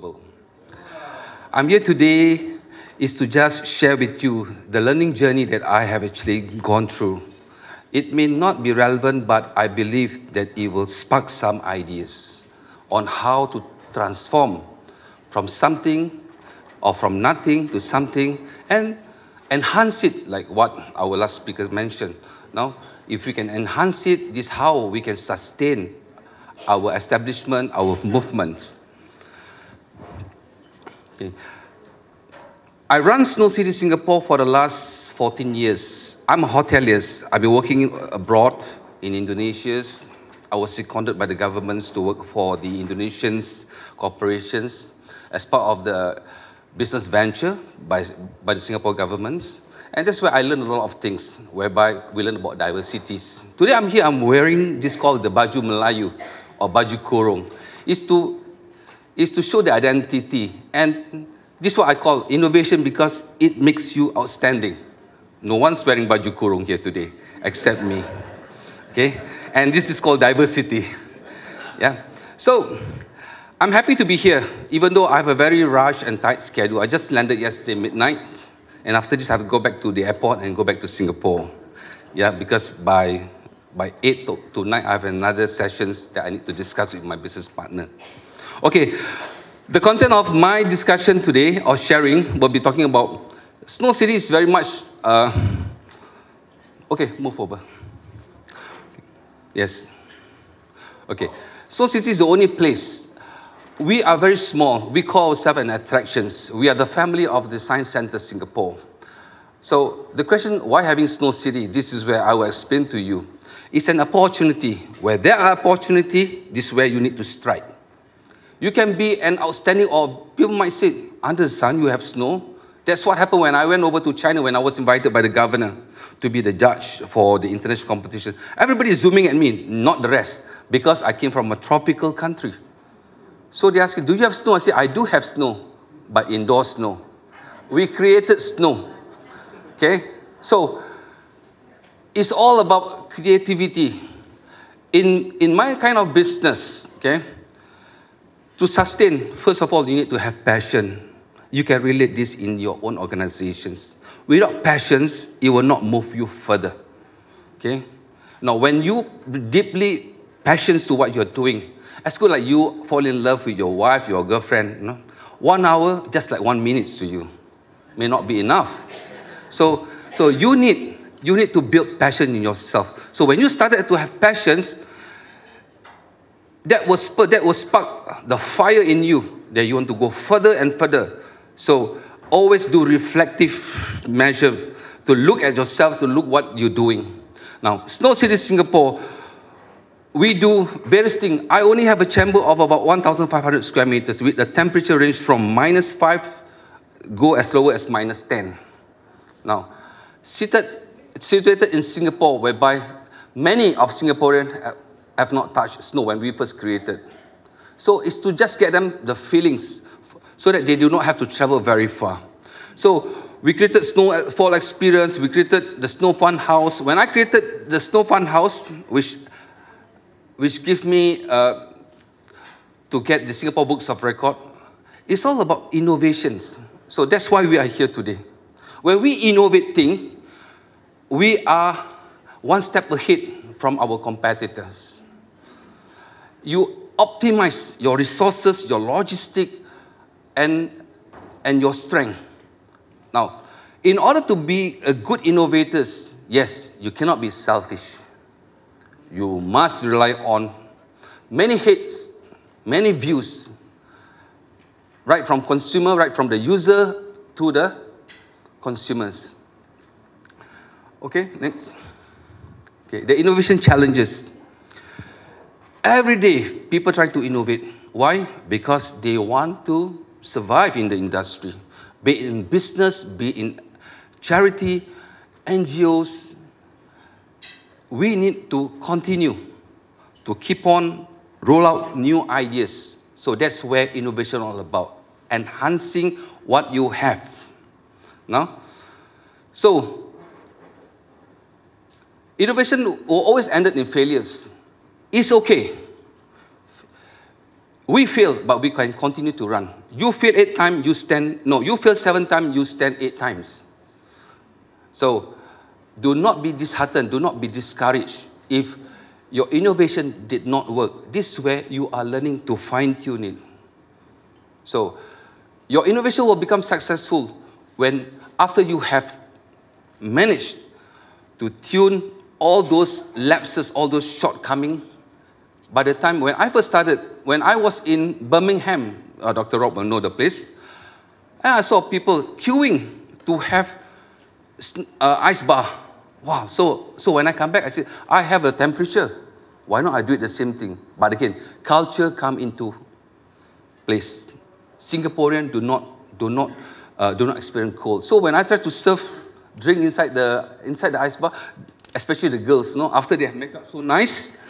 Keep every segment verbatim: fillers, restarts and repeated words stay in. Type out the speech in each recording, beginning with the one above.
Global. I'm here today is to just share with you the learning journey that I have actually gone through. It may not be relevant, but I believe that it will spark some ideas on how to transform from something or from nothing to something and enhance it, like what our last speaker mentioned. Now, if we can enhance it, this is how we can sustain our establishment, our movements. Okay. I run Snow City Singapore for the last fourteen years. I'm a hotelier. I've been working abroad in Indonesia. I was seconded by the governments to work for the Indonesian corporations as part of the business venture by, by the Singapore governments. And that's where I learned a lot of things, whereby we learn about diversities. Today I'm here, I'm wearing this called the Baju Melayu or Baju Kurung. It's to, it's to show the identity. And this is what I call innovation, because it makes you outstanding. No one's wearing baju kurung here today, except me. Okay? And this is called diversity. Yeah. So, I'm happy to be here, even though I have a very rush and tight schedule. I just landed yesterday midnight, and after this I have to go back to the airport and go back to Singapore. Yeah, because by, by eight to nine I have another sessions that I need to discuss with my business partner. Okay. The content of my discussion today, or sharing, will be talking about Snow City is very much... Uh, okay, move over. Yes. Okay. Snow City is the only place. We are very small. We call ourselves an attractions. We are the family of the Science Centre Singapore. So the question, why having Snow City? This is where I will explain to you. It's an opportunity. Where there are opportunity, this is where you need to strike. You can be an outstanding, or people might say, under the sun you have snow. That's what happened when I went over to China, when I was invited by the governor to be the judge for the international competition. Everybody is zooming at me, not the rest, because I came from a tropical country. So they asked, do you have snow? I said, I do have snow, but indoor snow. We created snow. Okay? So it's all about creativity. In, in my kind of business, okay? To sustain, first of all, you need to have passion. You can relate this in your own organizations. Without passions, it will not move you further. Okay? Now, when you deeply passionate to what you're doing, as good like you fall in love with your wife, your girlfriend, you know, one hour, just like one minute to you, may not be enough. So, so you need, you need to build passion in yourself. So when you started to have passions, That will, spur, that will spark the fire in you that you want to go further and further. So always do reflective measure to look at yourself, to look what you're doing. Now, Snow City Singapore, we do various things. I only have a chamber of about one thousand five hundred square meters with a temperature range from minus five, go as low as minus ten. Now, seated, situated in Singapore, whereby many of Singaporeans have not touched snow when we first created. So it's to just get them the feelings so that they do not have to travel very far. So we created snowfall experience, we created the snow fun house. When I created the snow fun house, which, which gave me uh, to get the Singapore Books of Record, it's all about innovations. So that's why we are here today. When we innovate things, we are one step ahead from our competitors. You optimize your resources, your logistics, and, and your strength. Now, in order to be a good innovator, yes, you cannot be selfish. You must rely on many heads, many views, right from consumer, right from the user to the consumers. Okay, next. Okay, the innovation challenges. Every day, people try to innovate. Why? Because they want to survive in the industry, be it in business, be it in charity, N G Os. We need to continue to keep on roll out new ideas. So that's where innovation is all about, enhancing what you have. Now, so innovation will always end in failures. It's okay. We fail, but we can continue to run. You fail eight times, you stand. No, you fail seven times, you stand eight times. So do not be disheartened. Do not be discouraged if your innovation did not work. This is where you are learning to fine-tune it. So your innovation will become successful when after you have managed to tune all those lapses, all those shortcomings. By the time when I first started, when I was in Birmingham, uh, Doctor Rob will know the place, and I saw people queuing to have uh, ice bar. Wow, so, so when I come back, I said, I have a temperature. Why not I do it the same thing? But again, culture come into place. Singaporeans do not, do not, uh, do not experience cold. So when I try to serve drink inside the, inside the ice bar, especially the girls, no, after they have makeup so nice,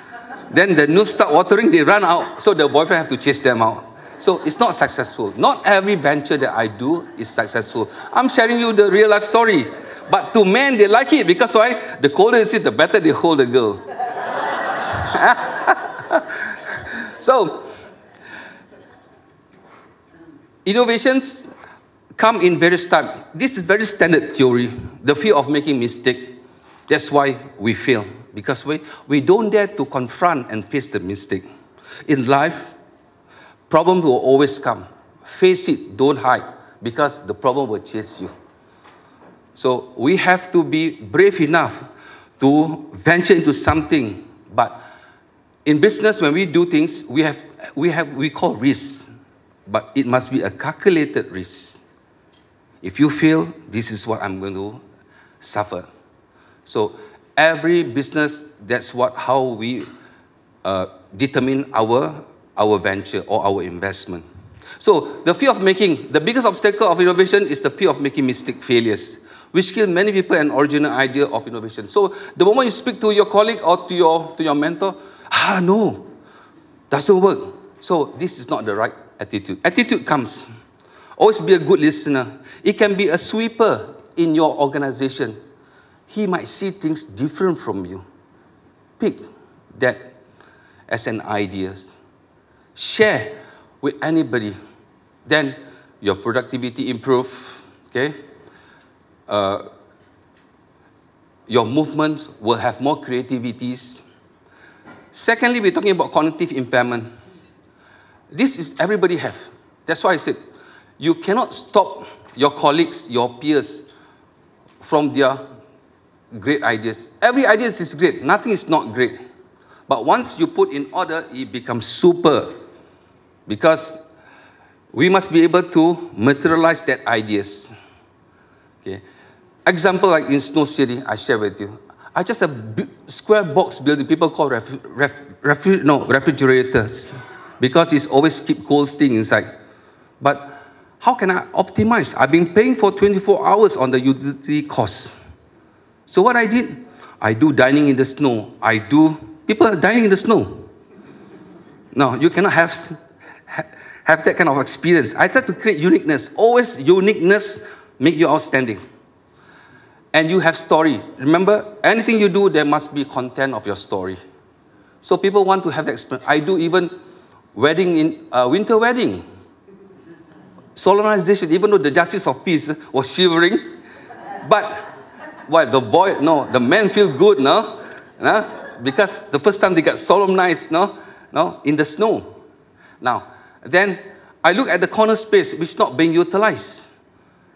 then the noobs start watering, they run out. So the boyfriend have to chase them out. So it's not successful. Not every venture that I do is successful. I'm sharing you the real life story. But to men, they like it because why? The colder it is, the better they hold the girl. So, innovations come in various types. This is very standard theory. The fear of making mistake. That's why we fail. Because we, we don't dare to confront and face the mistake. In life, problems will always come. Face it, don't hide, because the problem will chase you. So we have to be brave enough to venture into something. But in business, when we do things, we have, we have, we call risk. But it must be a calculated risk. If you fail, this is what I'm going to suffer. So every business, that's what how we uh, determine our, our venture or our investment. So the fear of making, the biggest obstacle of innovation is the fear of making mistake failures, which kill many people an original idea of innovation. So the moment you speak to your colleague or to your, to your mentor, ah, no, doesn't work. So this is not the right attitude. Attitude comes. Always be a good listener. It can be a sweeper in your organization. He might see things different from you. Pick that as an idea. Share with anybody. Then your productivity improves. Okay? Uh, your movements will have more creativities. Secondly, we're talking about cognitive impairment. This is everybody have. That's why I said, you cannot stop your colleagues, your peers from their great ideas. Every idea is great. Nothing is not great. But once you put in order, it becomes super. Because we must be able to materialize that ideas. Okay. Example like in Snow City, I share with you. I just have a square box building people call ref, ref, ref, no, refrigerators. Because it's always keep cold thing inside. But how can I optimize? I've been paying for twenty-four hours on the utility costs. So what I did, I do dining in the snow. I do, people are dining in the snow. No, you cannot have, have that kind of experience. I try to create uniqueness. Always uniqueness make you outstanding. And you have story. Remember, anything you do, there must be content of your story. So people want to have that experience. I do even wedding in, uh, winter wedding. Solemnization, even though the Justice of Peace was shivering, but why the boy? No, the men feel good, no, no, because the first time they got solemnized, no, no, in the snow. Now, then I look at the corner space which is not being utilized.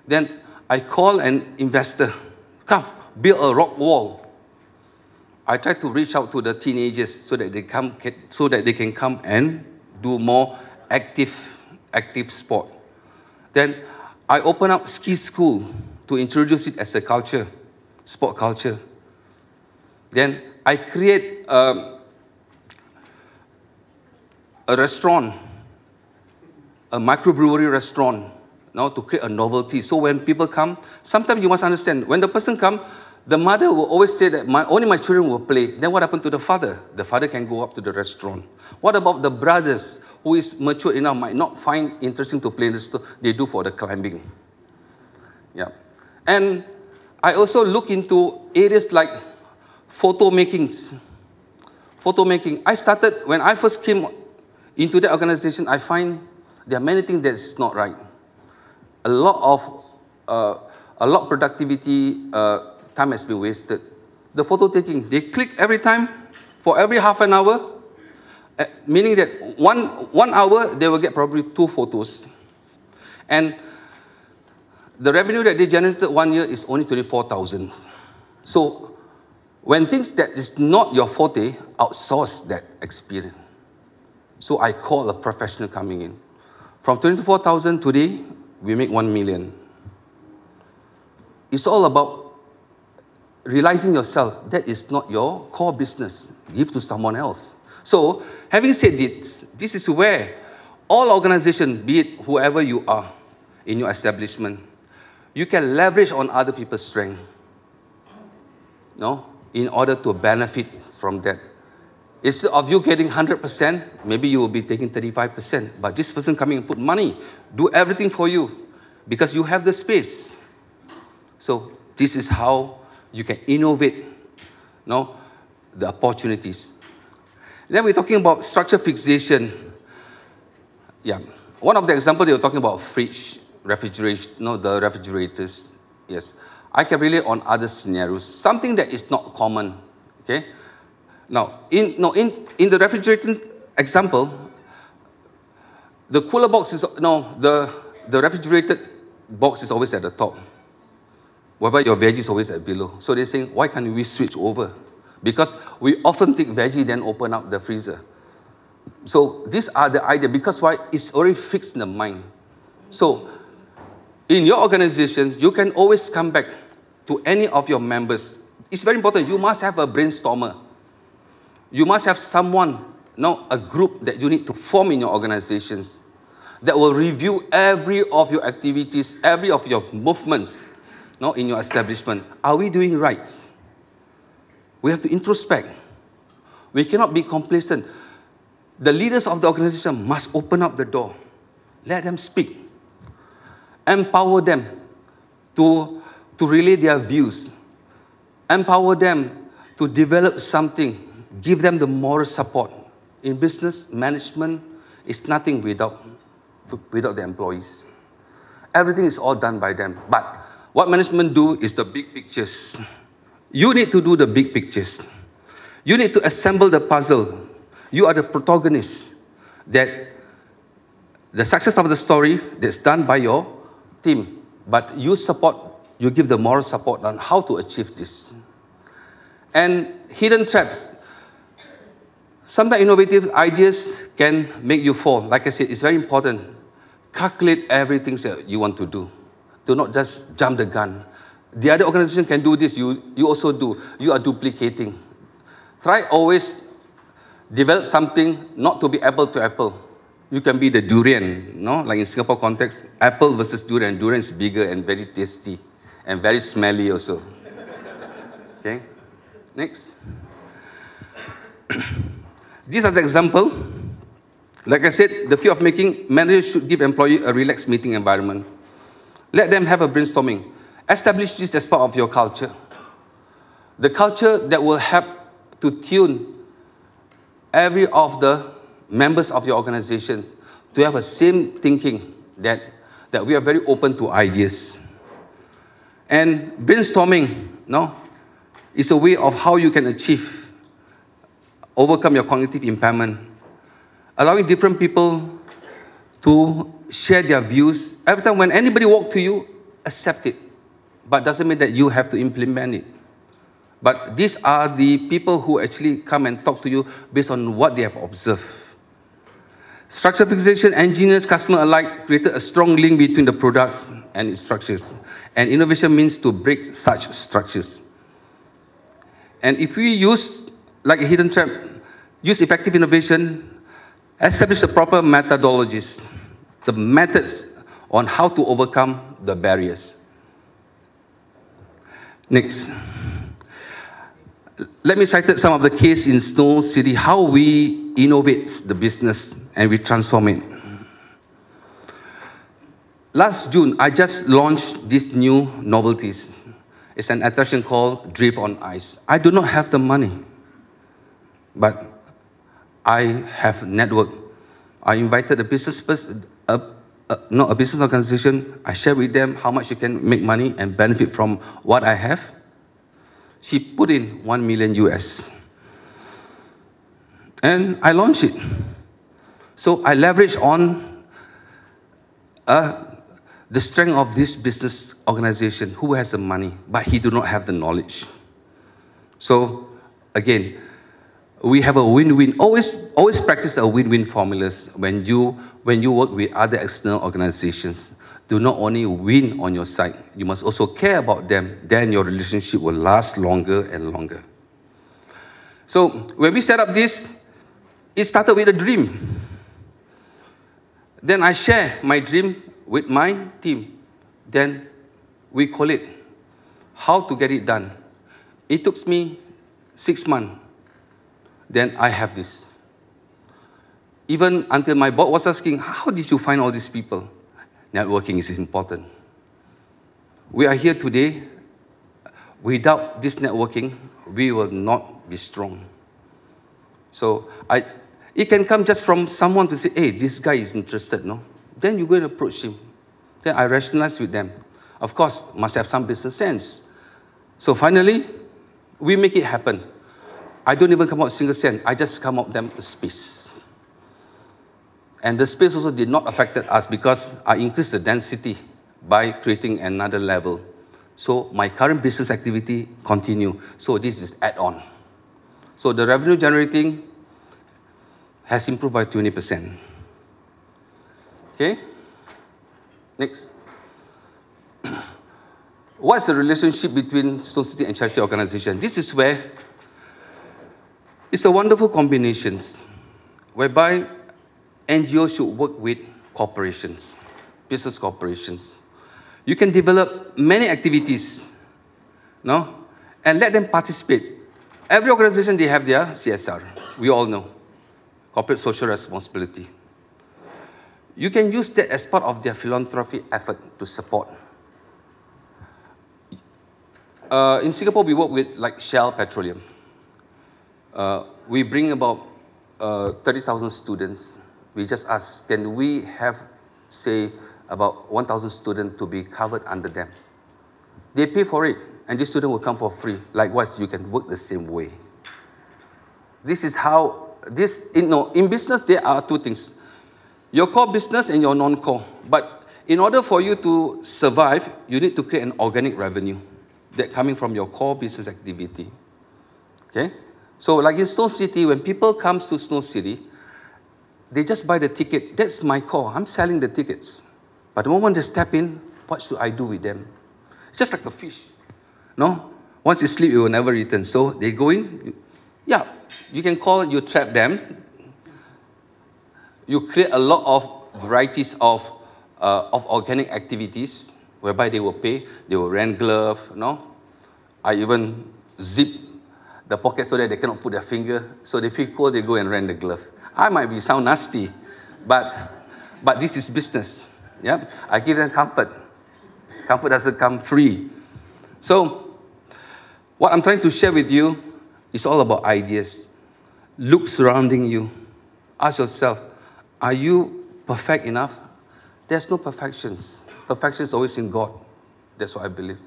Then I call an investor, come build a rock wall. I try to reach out to the teenagers so that they come, so that they can come and do more active, active sport. Then I open up ski school to introduce it as a culture. Sport culture. Then I create um, a restaurant, a microbrewery restaurant, now to create a novelty. So when people come, sometimes you must understand, when the person comes, the mother will always say that my, only my children will play. Then what happened to the father? The father can go up to the restaurant. What about the brothers who is mature enough might not find interesting to play in the store? They do for the climbing. Yeah. And I also look into areas like photo making. Photo making. I started, when I first came Into that organisation, I find there are many things that's not right. A lot of uh, a lot of productivity uh, time has been wasted. The photo taking, they click every time for every half an hour, uh, meaning that one one hour they will get probably two photos, and the revenue that they generated one year is only twenty-four thousand. So when things that is not your forte, outsource that experience. So I call a professional coming in. From twenty-four thousand today, we make one million. It's all about realizing yourself. That is not your core business. Give to someone else. So having said this, this is where all organizations, be it whoever you are in your establishment, you can leverage on other people's strength, no, in order to benefit from that. Instead of you getting one hundred percent, maybe you will be taking thirty-five percent. But this person coming and put money, do everything for you because you have the space. So this is how you can innovate, no, the opportunities. Then we're talking about structure fixation. Yeah, one of the examples they were talking about fridge, refrigeration, no, the refrigerators. Yes, I can relate on other scenarios. Something that is not common, okay. Now, in, no, in, in the refrigeration example, the cooler box is, no, the, the refrigerated box is always at the top, whereby your veggie is always at below. So they're saying, why can't we switch over? Because we often take veggie, then open up the freezer. So these are the idea, because why? It's already fixed in the mind. So in your organization, you can always come back to any of your members. It's very important, you must have a brainstormer. You must have someone, no, a group that you need to form in your organizations that will review every of your activities, every of your movements, no, in your establishment. Are we doing right? We have to introspect. We cannot be complacent. The leaders of the organization must open up the door. Let them speak. Empower them to, to relay their views. Empower them to develop something. Give them the moral support. In business, management is nothing without, without the employees. Everything is all done by them. But what management do is the big pictures. You need to do the big pictures. You need to assemble the puzzle. You are the protagonist. That the success of the story that's done by your team. But you support, you give the moral support on how to achieve this. And hidden traps. Sometimes innovative ideas can make you fall. Like I said, it's very important. Calculate everything that you want to do. Do not just jump the gun. The other organization can do this. You, you also do. You are duplicating. Try always develop something not to be apple to apple. You can be the durian, no? Like in Singapore context, apple versus durian. Durian is bigger and very tasty and very smelly also. Okay, next. These are the example. Like I said, the fear of making, managers should give employees a relaxed meeting environment. Let them have a brainstorming. Establish this as part of your culture. The culture that will help to tune every of the members of your organization to have a same thinking that, that we are very open to ideas. And brainstorming, no, is a way of how you can achieve overcome your cognitive impairment, allowing different people to share their views. Every time when anybody walks to you, accept it. But doesn't mean that you have to implement it. But these are the people who actually come and talk to you based on what they have observed. Structure fixation, engineers, customers alike created a strong link between the products and its structures. And innovation means to break such structures. And if we use, like a hidden trap, use effective innovation, establish the proper methodologies, the methods on how to overcome the barriers. Next. Let me cite some of the case in Snow City, how we innovate the business and we transform it. Last June, I just launched these new novelties. It's an attraction called Drift on Ice. I do not have the money. But I have network. I invited a business person, a, a, not a business organization. I shared with them how much you can make money and benefit from what I have. She put in one million U S. And I launched it. So I leveraged on uh, the strength of this business organization who has the money, but he do not have the knowledge. So again, we have a win-win. Always, always practice a win-win formulas when you, when you work with other external organizations. Do not only win on your side, you must also care about them. Then your relationship will last longer and longer. So when we set up this, it started with a dream. Then I share my dream with my team. Then we call it how to get it done. It took me six months. Then I have this. Even until my boss was asking, how did you find all these people? Networking is important. We are here today. Without this networking, we will not be strong. So I, it can come just from someone to say, hey, this guy is interested, no? Then you go and approach him. Then I rationalize with them. Of course, must have some business sense. So finally, we make it happen. I don't even come out single cent. I just come out them a space. And the space also did not affect us because I increased the density by creating another level. So my current business activity continue. So this is add-on. So the revenue generating has improved by twenty percent. Okay, next. What's the relationship between Snow City and charity organization? This is where it's a wonderful combination whereby N G Os should work with corporations, business corporations. You can develop many activities, no? And let them participate. Every organization, they have their C S R. We all know, corporate social responsibility. You can use that as part of their philanthropy effort to support. Uh, in Singapore, we work with like Shell Petroleum. Uh, we bring about uh, thirty thousand students. We just ask, can we have, say, about one thousand students to be covered under them? They pay for it, and these students will come for free. Likewise, you can work the same way. This is how, this, you know, in business, there are two things. Your core business and your non-core. But in order for you to survive, you need to create an organic revenue that coming from your core business activity. Okay? So like in Snow City, when people come to Snow City, they just buy the ticket. That's my core. I'm selling the tickets. But the moment they step in, what should I do with them? It's just like a fish. No? Once you sleep, you will never return. So they go in. Yeah, you can call, you trap them. You create a lot of varieties of, uh, of organic activities whereby they will pay, they will rent glove, you know? I even zip the pocket so that they cannot put their finger. So they feel cold, they go and rent the glove. I might be sound nasty, but, but this is business. Yeah? I give them comfort. Comfort doesn't come free. So what I'm trying to share with you is all about ideas. Look surrounding you. Ask yourself, are you perfect enough? There's no perfections. Perfection is always in God. That's what I believe.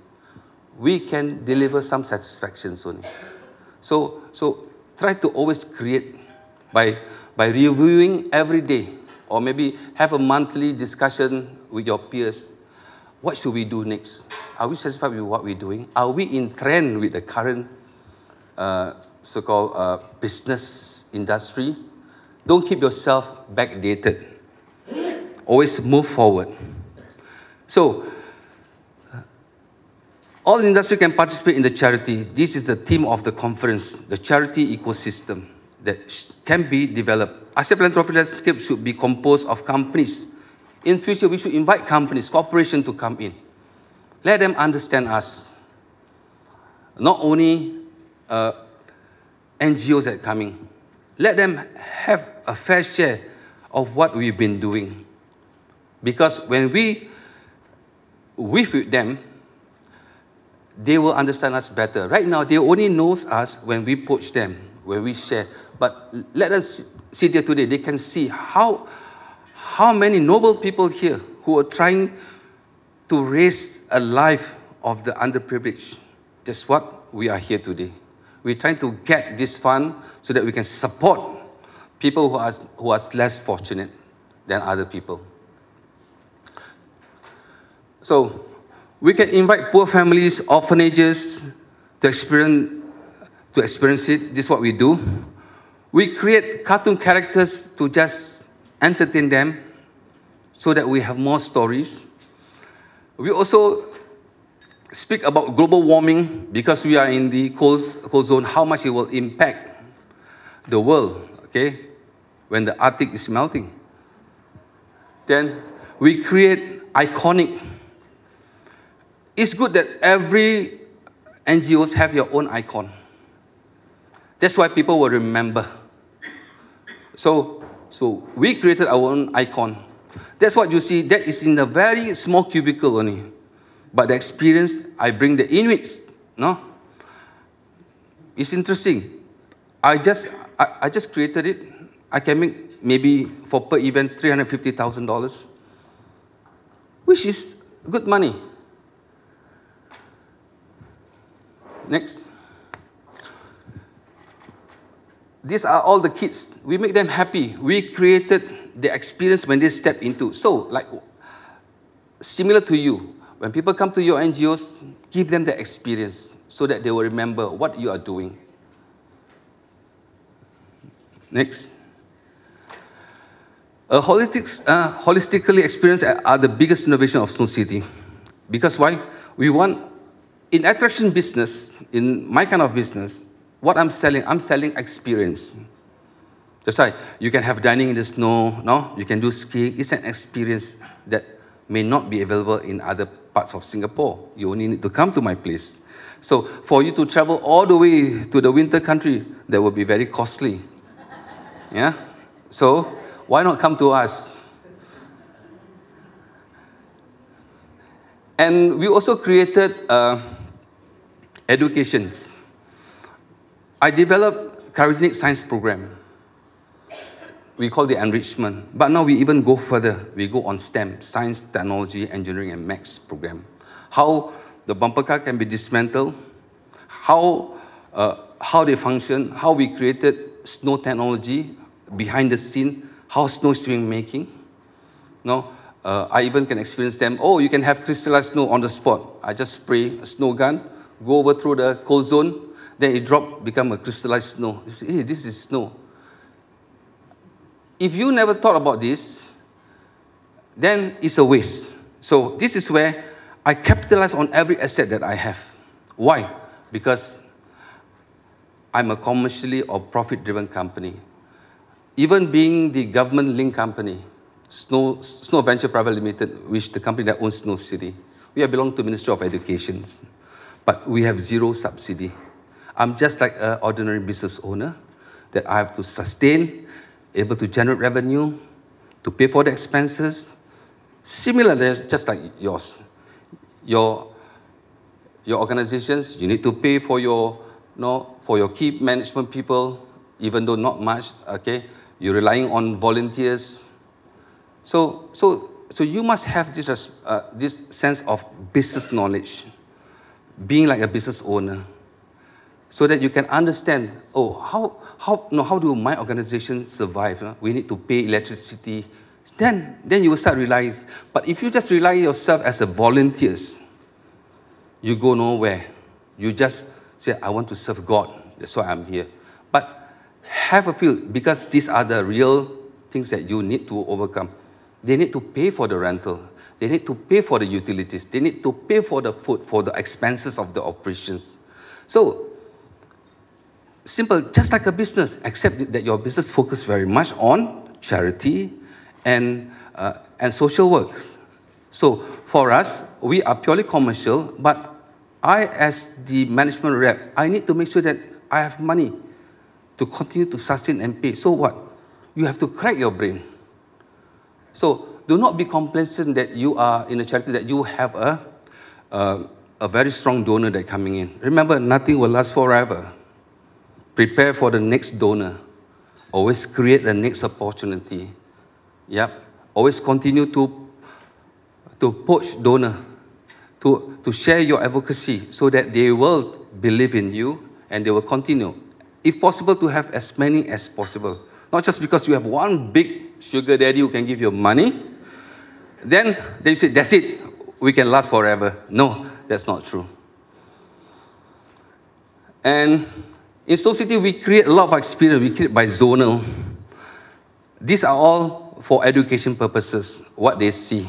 We can deliver some satisfactions only. So, so try to always create by, by reviewing every day, or maybe have a monthly discussion with your peers. What should we do next? Are we satisfied with what we're doing? Are we in trend with the current uh, so-called uh, business industry? Don't keep yourself backdated. Always move forward. So, all industry can participate in the charity. This is the theme of the conference, the charity ecosystem that can be developed. ASEAN philanthropy landscape should be composed of companies. In future, we should invite companies, corporations to come in. Let them understand us. Not only uh, N G Os that are coming. Let them have a fair share of what we've been doing. Because when we weave with them, they will understand us better. Right now, they only know us when we poach them, when we share. But let us sit here today. They can see how, how many noble people here who are trying to raise a life of the underprivileged. That's what we are here today. We're trying to get this fund so that we can support people who are, who are less fortunate than other people. So we can invite poor families, orphanages to experience, to experience it. This is what we do. We create cartoon characters to just entertain them so that we have more stories. We also speak about global warming because we are in the cold, cold zone, how much it will impact the world, okay, when the Arctic is melting. Then we create iconic. It's good that every N G Os have your own icon. That's why people will remember. So, so we created our own icon. That's what you see. That is in a very small cubicle only. But the experience, I bring the Inuits, no? It's interesting. I just, I, I just created it. I can make maybe for per event three hundred fifty thousand dollars, which is good money. Next. These are all the kids. We make them happy. We created the experience when they step into. So, like, similar to you, when people come to your N G Os, give them the experience so that they will remember what you are doing. Next. Uh, holistics, uh, holistically experienced are the biggest innovation of Snow City. Because why? We want, in attraction business, in my kind of business, what I'm selling, I'm selling experience. That's right. You can have dining in the snow, no? You can do skiing. It's an experience that may not be available in other parts of Singapore. You only need to come to my place. So for you to travel all the way to the winter country, that will be very costly. Yeah? So why not come to us? And we also created uh, educations. I developed cryogenic science program. We call it enrichment. But now we even go further. We go on STEM, science, technology, engineering, and maths program. How the bumper car can be dismantled, how, uh, how they function, how we created snow technology behind the scene, how snow is being making. No, uh, I even can experience them. Oh, you can have crystallized snow on the spot. I just spray a snow gun, go over through the cold zone, then it dropped, become a crystallized snow. You say, hey, this is snow. If you never thought about this, then it's a waste. So this is where I capitalize on every asset that I have. Why? Because I'm a commercially or profit-driven company. Even being the government-linked company, Snow, Snow Venture Private Limited, which is the company that owns Snow City, we belong to Ministry of Education, but we have zero subsidy. I'm just like an ordinary business owner that I have to sustain, able to generate revenue, to pay for the expenses. Similarly, just like yours. Your, your organizations, you need to pay for your, you know, for your key management people, even though not much, okay? You're relying on volunteers. So, so, so you must have this, uh, this sense of business knowledge, being like a business owner, so that you can understand, oh, how, how, no, how do my organization survive? No? We need to pay electricity. Then, then you will start realizing. But if you just rely yourself as a volunteer, you go nowhere. You just say, I want to serve God. That's why I'm here. But have a feel, because these are the real things that you need to overcome. They need to pay for the rental. They need to pay for the utilities. They need to pay for the food, for the expenses of the operations. So, simple, just like a business, except that your business focuses very much on charity and, uh, and social works. So for us, we are purely commercial, but I, as the management rep, I need to make sure that I have money to continue to sustain and pay. So what? You have to crack your brain. So do not be complacent that you are in a charity, that you have a, uh, a very strong donor that's coming in. Remember, nothing will last forever. Prepare for the next donor. Always create the next opportunity. Yep. always continue to, to poach donors, to, to share your advocacy so that they will believe in you and they will continue. If possible, to have as many as possible. Not just because you have one big sugar daddy who can give you money, then they say, that's it, we can last forever. No, that's not true. And in Snow City, we create a lot of experience. We create by zonal. These are all for education purposes, what they see.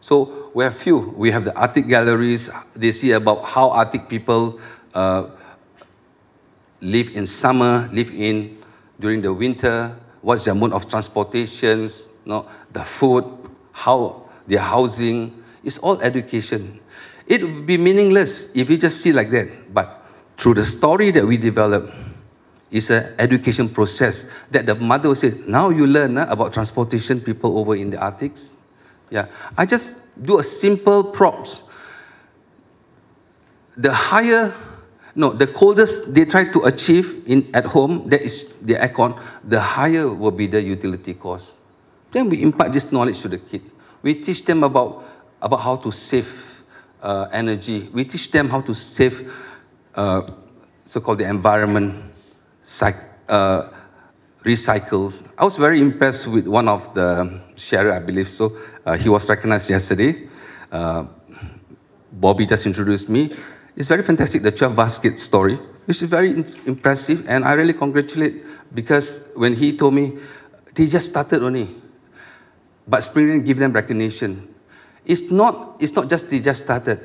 So we have few. We have the Arctic galleries. They see about how Arctic people uh, live in summer, live in during the winter, what's their mode of transportations, you know, the food, how their housing. It's all education. It would be meaningless if you just see like that. But through the story that we develop, it's an education process that the mother will say, now you learn uh, about transportation people over in the Arctic. Yeah, I just do a simple props. The higher, no, the coldest they try to achieve in, at home, that is the aircon, the higher will be the utility cost. Then we impart this knowledge to the kid. We teach them about, about how to save uh, energy. We teach them how to save Uh, so-called the environment, uh, recycles. I was very impressed with one of the sharers, I believe so. Uh, he was recognized yesterday. Uh, Bobby just introduced me. It's very fantastic, the twelve basket story, which is very impressive, and I really congratulate, because when he told me, they just started only, but Spring Rain gave them recognition. It's not, it's not just they just started.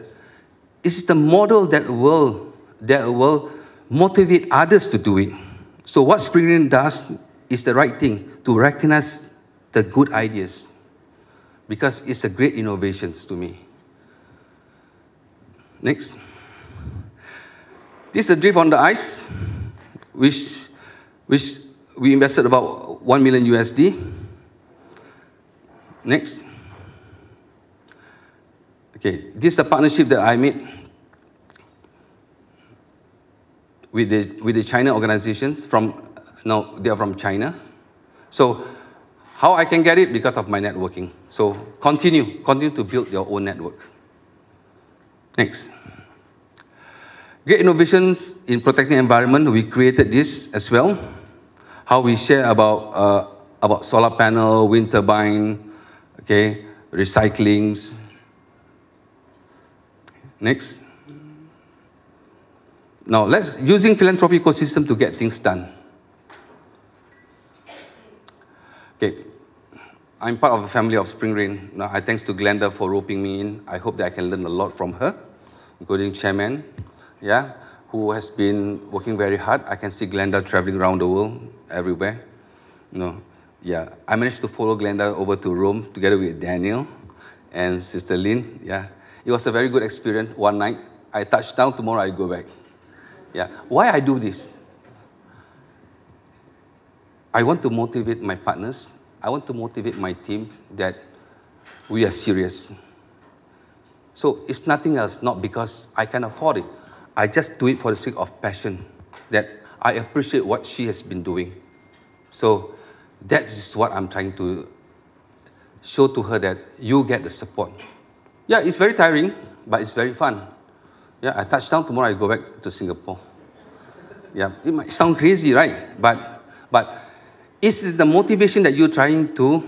It's the model that will that will motivate others to do it. So what Spring Rain does is the right thing, to recognize the good ideas, because it's a great innovation to me. Next. This is the Drift on the Ice, which, which we invested about one million U S D. Next. Okay, this is a partnership that I made with the, with the China organizations from, no, they are from China. So how I can get it? Because of my networking. So continue, continue to build your own network. Next. Great innovations in protecting environment. We created this as well. How we share about, uh, about solar panel, wind turbine, okay, recyclings. Next. Now, let's using philanthropy ecosystem to get things done. Okay, I'm part of the family of Spring Rain. Now, I thanks to Glenda for roping me in. I hope that I can learn a lot from her, including Chairman, yeah, who has been working very hard. I can see Glenda traveling around the world, everywhere. You know, yeah, I managed to follow Glenda over to Rome together with Daniel and Sister Lynn. Yeah, it was a very good experience. One night, I touched down. Tomorrow, I go back. Yeah. Why I do this? I want to motivate my partners. I want to motivate my team that we are serious. So it's nothing else, not because I can afford it. I just do it for the sake of passion, that I appreciate what she has been doing. So that is what I'm trying to show to her, that you get the support. Yeah, it's very tiring, but it's very fun. Yeah, I touch down, tomorrow I go back to Singapore. Yeah, it might sound crazy, right? But, but this is the motivation that you're trying to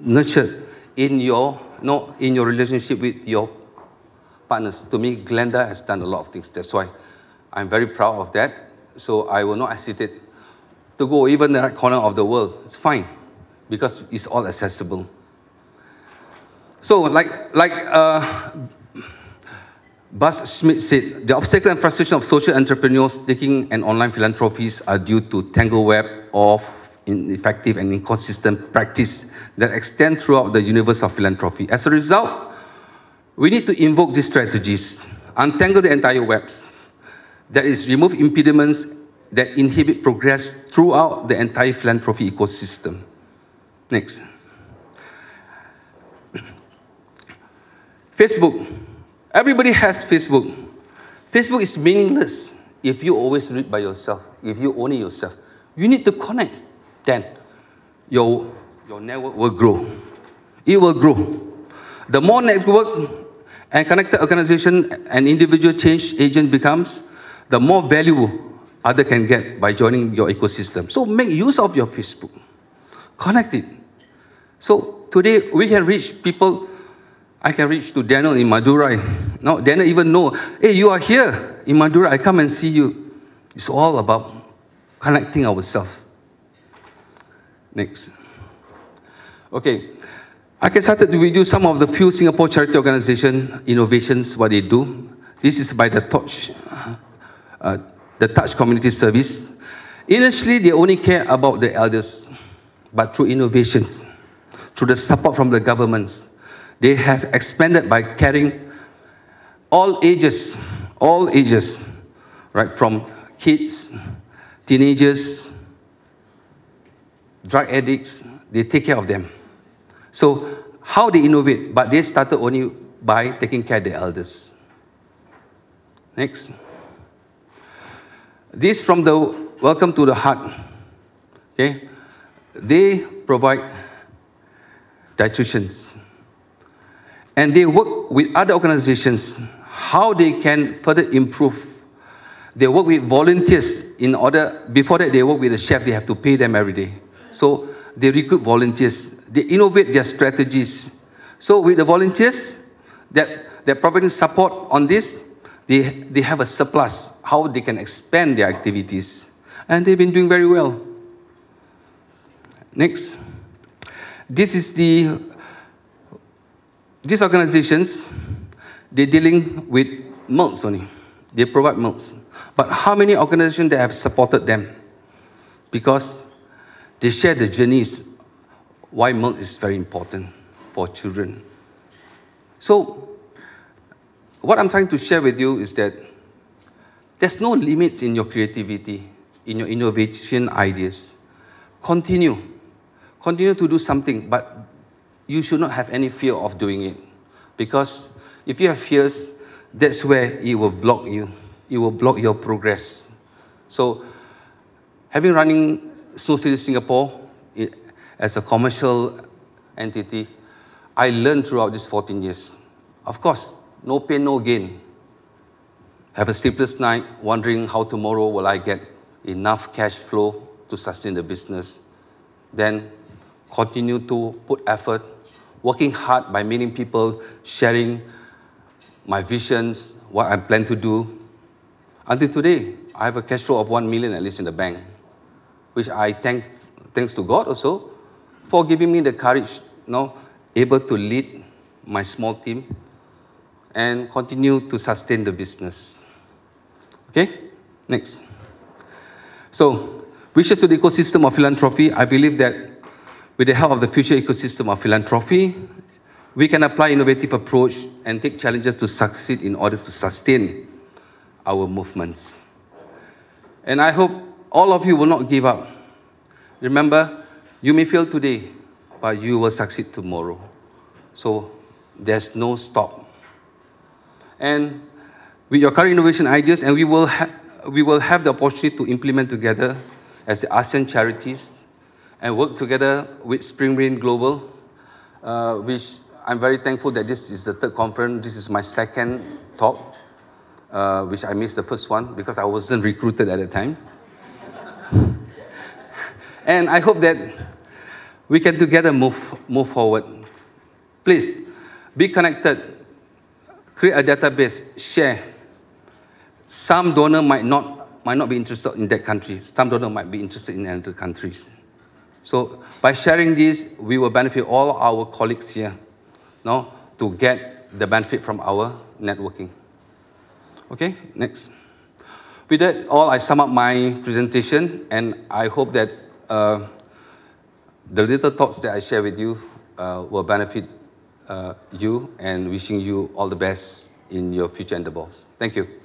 nurture in your, no, in your relationship with your partners. To me, Glenda has done a lot of things. That's why I'm very proud of that. So I will not hesitate to go even the right corner of the world. It's fine, because it's all accessible. So like, like uh, Buzz Schmidt said, the obstacle and frustration of social entrepreneurs taking and online philanthropies are due to tangle web of ineffective and inconsistent practice that extend throughout the universe of philanthropy. As a result, we need to invoke these strategies, untangle the entire webs, that is, remove impediments that inhibit progress throughout the entire philanthropy ecosystem. Next. Facebook. Everybody has Facebook. Facebook is meaningless if you always read by yourself, if you only yourself. You need to connect. Then your, your network will grow. it will grow. The more network and connected organization and individual change agent becomes, the more value others can get by joining your ecosystem. So make use of your Facebook. Connect it. So today, we can reach people. I can reach to Daniel in Madurai. Now, Daniel even know, hey, you are here in Madurai. I come and see you. It's all about connecting ourselves. Next. Okay. I can start to review some of the few Singapore charity organization innovations, what they do. This is by the Touch, uh, the Touch Community Service. Initially, they only care about the elders, but through innovations, through the support from the governments, they have expanded by caring all ages, all ages, right, from kids, teenagers, drug addicts, they take care of them. So how they innovate, but they started only by taking care of the elders. Next. This from the Welcome to the Heart. Okay. They provide dietitians. And they work with other organizations, how they can further improve. They work with volunteers in order, before that they work with a chef, they have to pay them every day. So they recruit volunteers, they innovate their strategies. So with the volunteers that they're providing support on this, they, they have a surplus, how they can expand their activities. And they've been doing very well. Next. This is the These organizations, they're dealing with milks only. They provide milks. But how many organizations that have supported them? Because they share the journeys why milk is very important for children. So what I'm trying to share with you is that there's no limits in your creativity, in your innovation ideas. Continue. Continue to do something, but you should not have any fear of doing it. Because if you have fears, that's where it will block you. It will block your progress. So having running Snow City Singapore it, as a commercial entity, I learned throughout these fourteen years. Of course, no pain, no gain. Have a sleepless night, wondering how tomorrow will I get enough cash flow to sustain the business. Then continue to put effort, working hard by meeting people, sharing my visions, what I plan to do. Until today, I have a cash flow of one million at least in the bank, which I thank, thanks to God also, for giving me the courage, you know, able to lead my small team and continue to sustain the business. Okay, next. So, wishes to the ecosystem of philanthropy. I believe that with the help of the future ecosystem of philanthropy, we can apply innovative approach and take challenges to succeed in order to sustain our movements. And I hope all of you will not give up. Remember, you may fail today, but you will succeed tomorrow. So there's no stop. And with your current innovation ideas, and we will, ha we will have the opportunity to implement together as the ASEAN Charities, and work together with Spring Rain Global, uh, which I'm very thankful that this is the third conference. This is my second talk, uh, which I missed the first one because I wasn't recruited at the time. And I hope that we can together move, move forward. Please, be connected, create a database, share. Some donor might not, might not be interested in that country. Some donor might be interested in other countries. So by sharing this, we will benefit all our colleagues here, no, to get the benefit from our networking. Okay, next. With that all, I sum up my presentation, and I hope that uh, the little thoughts that I share with you uh, will benefit uh, you, and wishing you all the best in your future endeavors. Thank you.